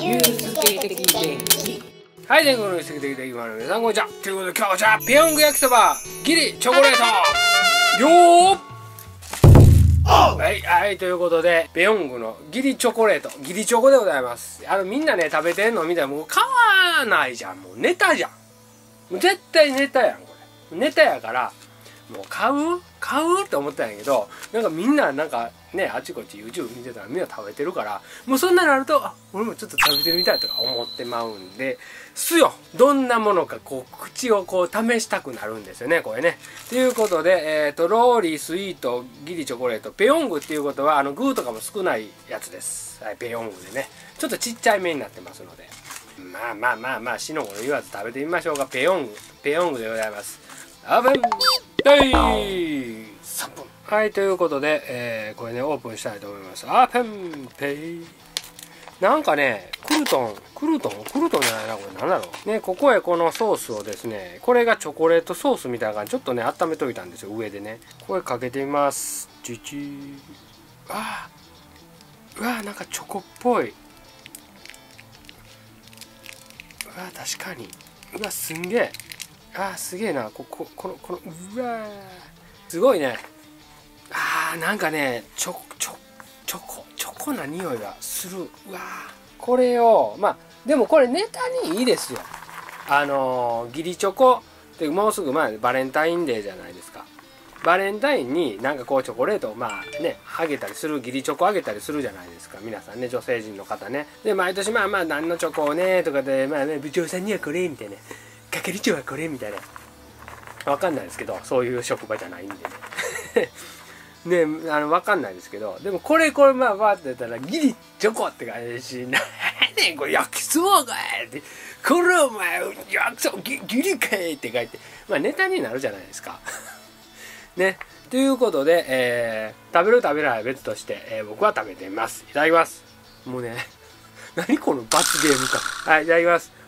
ゆうすけ的電気。はい、全国のゆうすけ的電気ファンの皆さん、こんにちは。ということで、今日はこちら、ペヨング焼きそば、ギリチョコレートよー。はい、はい、ということで、ペヨングのギリチョコレート、ギリチョコでございます。みんなね、食べてんの見たら、もう買わないじゃん。もうネタじゃん。もう絶対ネタやん、これ。ネタやから、もう買うって思ったんやけど、なんかみんな、なんかね、あちこち YouTube 見てたらみんな食べてるから、もうそんなになると、あ、俺もちょっと食べてみたいとか思ってまうんで、すよ。どんなものか、こう、口をこう、試したくなるんですよね、これね。ということで、とろーりスイート、ギリチョコレート、ペヨングっていうことは、グーとかも少ないやつです。はい、ペヨングでね。ちょっとちっちゃい目になってますので。まあ、しのごの言わず食べてみましょうか。ペヨングでございます。オープン第3分。はい、ということで、これね、オープンしたいと思います。あ、ペンペイ。なんかね、クルトンじゃないな、これ何だろう。ね、ここへこのソースをですね、これがチョコレートソースみたいな感じ、ちょっとね、温めといたんですよ、上でね。これかけてみます。チュチュー。あー。うわー、なんかチョコっぽい。うわー、確かに。うわ、すんげえ。あー、すげえな、このうわーすごいね。あー、なんかね、チョコな匂いがする。うわー、これをまあでもこれネタにいいですよ。義理チョコってもうすぐ前バレンタインデーじゃないですか。バレンタインになんかこうチョコレートをまあね、あげたりする、義理チョコあげたりするじゃないですか、皆さんね、女性陣の方ね。で、毎年まあまあ何のチョコをねとかで、まあね、部長さんにはこれみたいな、係長はこれみたいな、わかんないですけど、そういう職場じゃないんでねね、わかんないですけど、でもこれまあバーってやったらギリチョコって感じし、なんやねんこれ焼きそばかいって、これお前焼きそばギリかいって書いて、まあネタになるじゃないですかね。ということで、食べる食べないは別として、僕は食べてみます。いただきます。もうね何この罰ゲームか。はい、いただきます。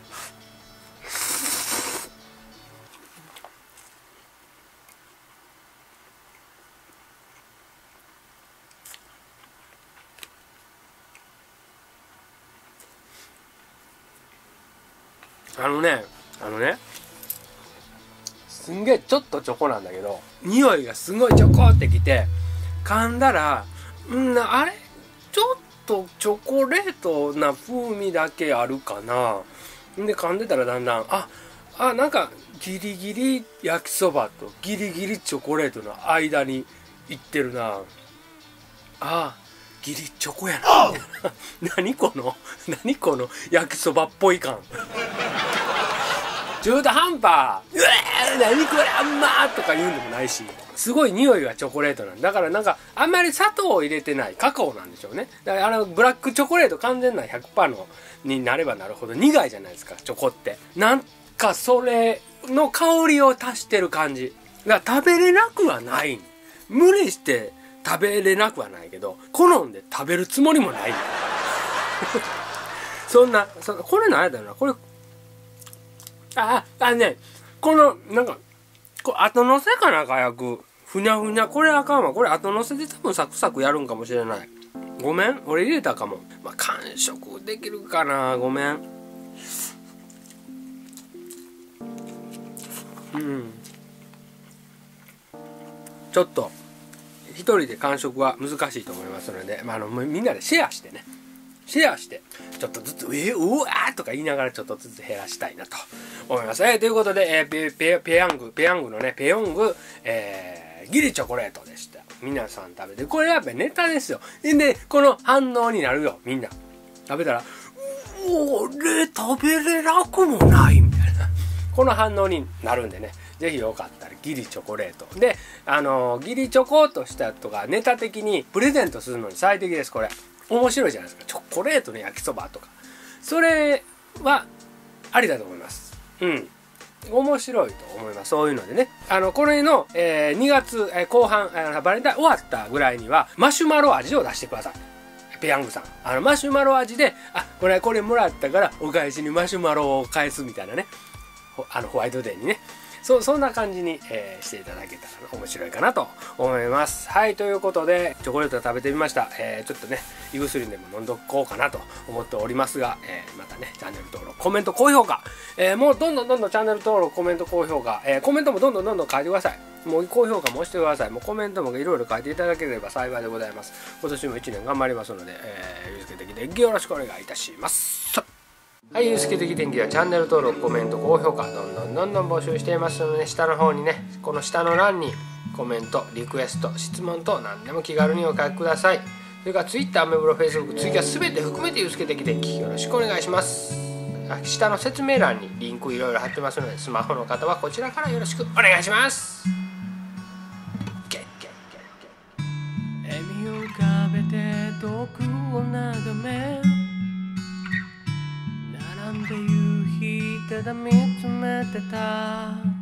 あのね、すんげえちょっとチョコなんだけど、匂いがすごいチョコってきて、噛んだら、あれちょっとチョコレートな風味だけあるかな。で、噛んでたらだんだん、あ、なんかギリギリ焼きそばとギリギリチョコレートの間にいってるな。あ、ギリチョコやな何この焼きそばっぽい感中途半端、うわー何これあんまーとか言うんでもないし、すごい匂いがチョコレートなんで、だからなんかあんまり砂糖を入れてないカカオなんでしょうね。だからブラックチョコレート完全な 100% になればなるほど苦いじゃないですか、チョコって。なんかそれの香りを足してる感じが、食べれなくはない、無理して食べれなくはないけど、好んで食べるつもりもないそんなこれ何やったのな、これ。ね、このなんかこう後乗せかな、火薬ふにゃふにゃ、これあかんわ。これ後乗せで多分サクサクやるんかもしれない。ごめん、俺入れたかも。まあ、完食できるかな、ごめん。うん、ちょっと一人で完食は難しいと思いますので、まあ、みんなでシェアしてちょっとずつうわーとか言いながらちょっとずつ減らしたいなと思います。ということで、ペヤングのね、ペヨング、ギリチョコレートでした。皆さん食べて、これやっぱネタですよ。で、この反応になるよ、みんな食べたら「俺食べれなくもない」みたいなこの反応になるんでね、ぜひよかったらギリチョコレートで、ギリチョコとしたとかネタ的にプレゼントするのに最適です。これ面白いじゃないですか、チョコレートの焼きそばとか。それはありだと思います。うん、面白いと思います、そういうのでね。これの、2月後半、バレンタイン終わったぐらいにはマシュマロ味を出してください、ペヤングさん。マシュマロ味で、これもらったからお返しにマシュマロを返すみたいなね、ホワイトデーにね、そんな感じに、していただけたら面白いかなと思います。はい、ということでチョコレート食べてみました。ちょっとね胃薬でも飲んどこうかなと思っておりますが、またねチャンネル登録コメント高評価、もうどんどんチャンネル登録コメント高評価、コメントもどんどん書いてください。もう高評価も押してください。もうコメントもいろいろ書いていただければ幸いでございます。今年も1年頑張りますので、ゆうすけ的天気よろしくお願いいたします。はい、ゆうすけ的天気はチャンネル登録、コメント、高評価、どんどん募集していますので、下の方にね、この下の欄にコメント、リクエスト、質問と何でも気軽にお書きください。それから Twitter、アメブロ、Facebook、追加すべて含めてゆうすけ的天気よろしくお願いします。下の説明欄にリンクいろいろ貼ってますので、スマホの方はこちらからよろしくお願いします。遠くを眺め並んで夕日ただ見つめてた